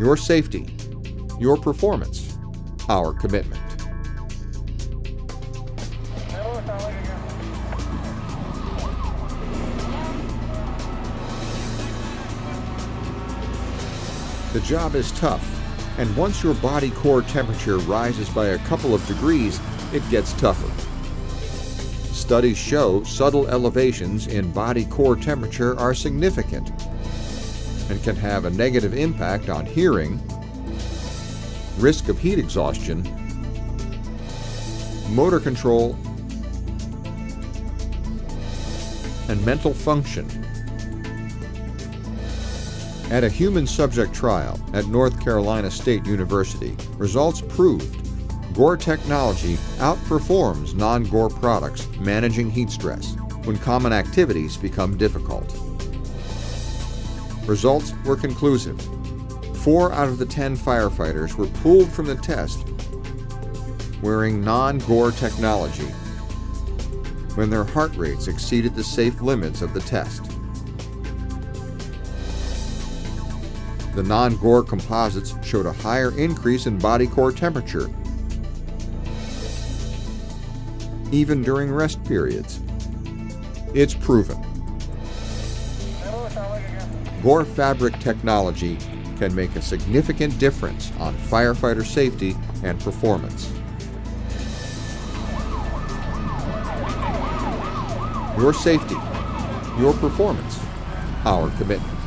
your safety, your performance, our commitment. The job is tough, and once your body core temperature rises by a couple of degrees, it gets tougher. Studies show subtle elevations in body core temperature are significant and can have a negative impact on hearing, risk of heat exhaustion, motor control, and mental function. At a human subject trial at North Carolina State University, results proved GORE technology outperforms non-GORE products managing heat stress when common activities become difficult. Results were conclusive. 4 out of the 10 firefighters were pulled from the test wearing non-GORE technology when their heart rates exceeded the safe limits of the test. The non-GORE composites showed a higher increase in body core temperature even during rest periods. It's proven. GORE fabric technology can make a significant difference on firefighter safety and performance. Your safety, your performance, our commitment.